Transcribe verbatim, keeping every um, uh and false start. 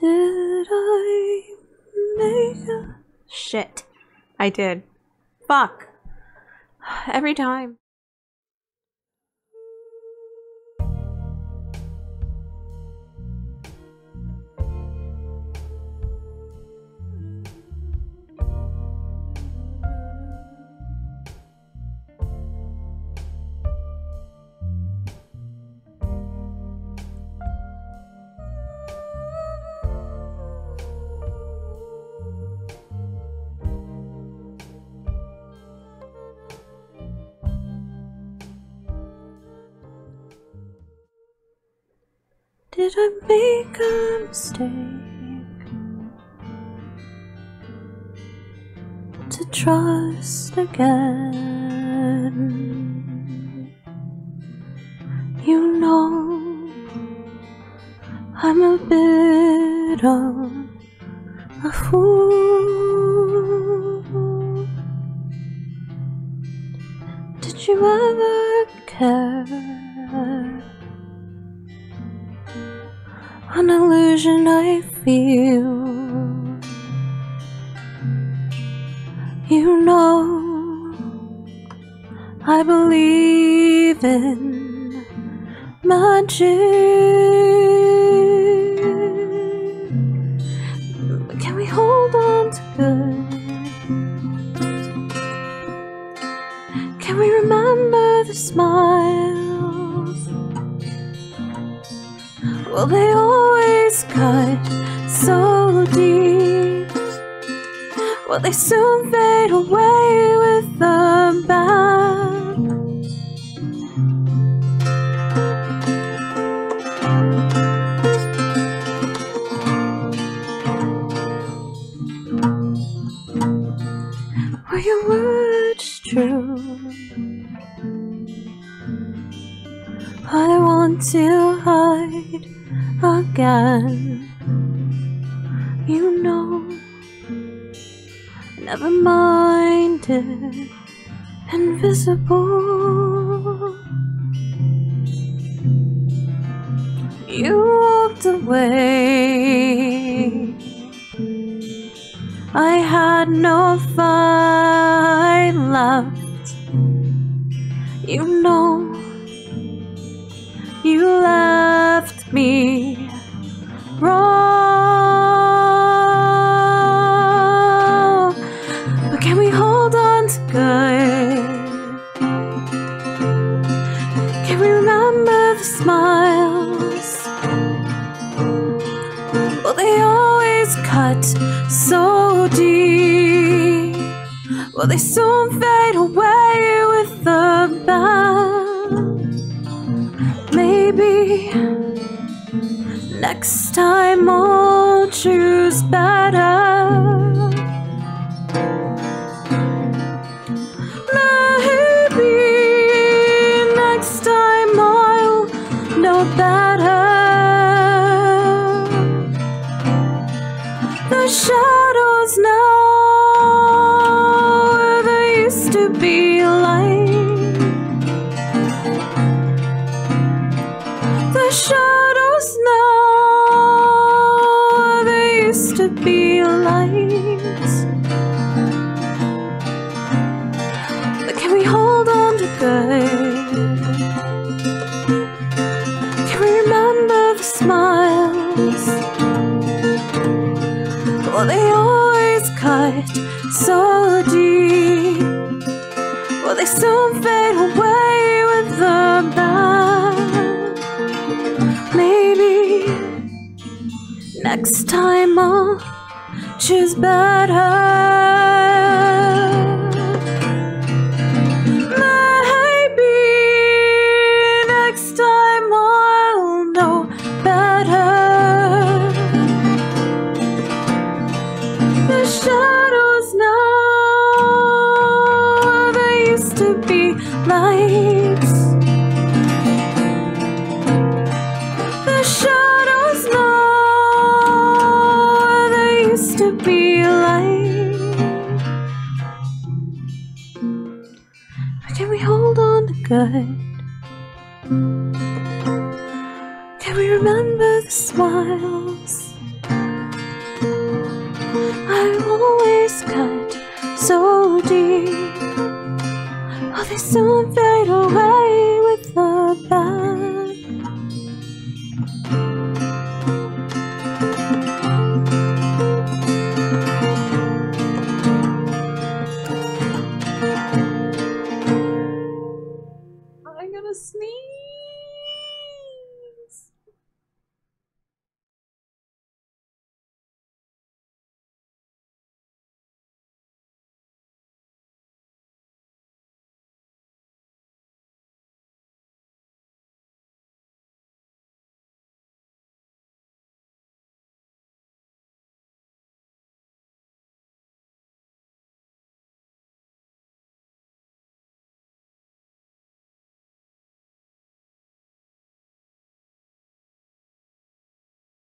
Did I make a... Shit. I did. Fuck. Every time. Did I make a mistake to trust again? You know I'm a bit of a fool. Did you ever care? An illusion I feel. You know I believe in magic. Can we hold on to good? Can we remember the smiles? Will they always cut so deep? Will they soon fade away with a bang? Were your words true? I want to hide again. You know, never mind it, invisible. You walked away. I had no fight left. You know, you left me wrong. But can we hold on to good? Can we remember the smiles? Will they always cut so deep? Will they soon fade away with the bang? Maybe next time I'll choose better. Maybe next time I'll know better. The shadows now where they used to be light. The shadows now, they used to be lights. But can we hold on to good? Can we remember the smiles? Will they always cut so deep? Will they soon fade away with the bang? Maybe next time I'll choose better. Maybe next time I'll know better. The shadows now, they used to be lights. The shadows know they used to be light. But can we hold on to good? Can we remember the smiles? are always cut so deep. Oh, they soon fade away with the bow.